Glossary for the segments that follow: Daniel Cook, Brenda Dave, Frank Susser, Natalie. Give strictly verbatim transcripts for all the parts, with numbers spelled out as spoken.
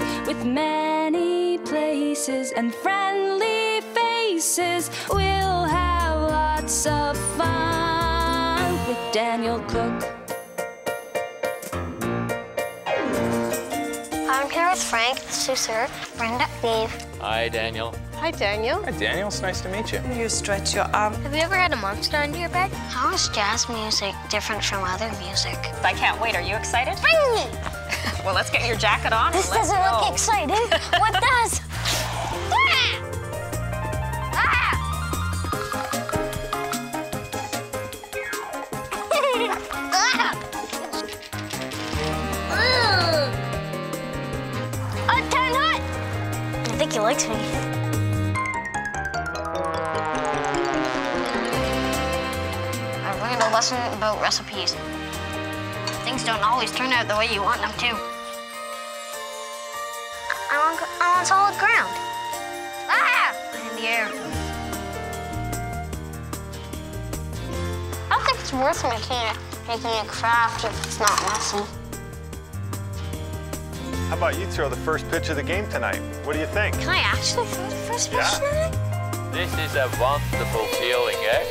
places, with many places and friendly faces. We'll have lots of fun with Daniel Cook. I'm here with Frank Susser, Brenda Dave. Hi, Daniel. Hi, Daniel. Hi, Daniel. It's nice to meet you. You stretch your arm. Have you ever had a monster under your bed? How is jazz music different from other music? I can't wait. Are you excited? Bring me! Well, let's get your jacket on. This and let's doesn't go. Look exciting. What does? I'm tan hot. I think he likes me. A lesson about recipes. Things don't always turn out the way you want them to. I want, I want solid ground. Ah! In the air. I don't think it's worth making it, making a craft if it's not messy. How about you throw the first pitch of the game tonight? What do you think? Can I actually throw the first pitch yeah. tonight? This is a wonderful feeling, eh?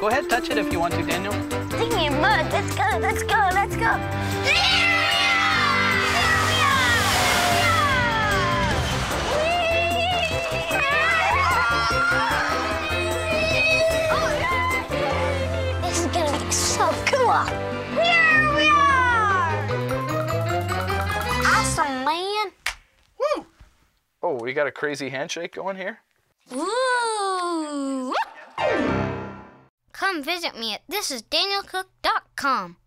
Go ahead, touch it if you want to, Daniel. Take me in mud. Let's go, let's go, let's go. This is gonna be so cool. Here we are! Awesome, man. Woo! Oh, we got a crazy handshake going here? Ooh! Come visit me at this is daniel cook dot com.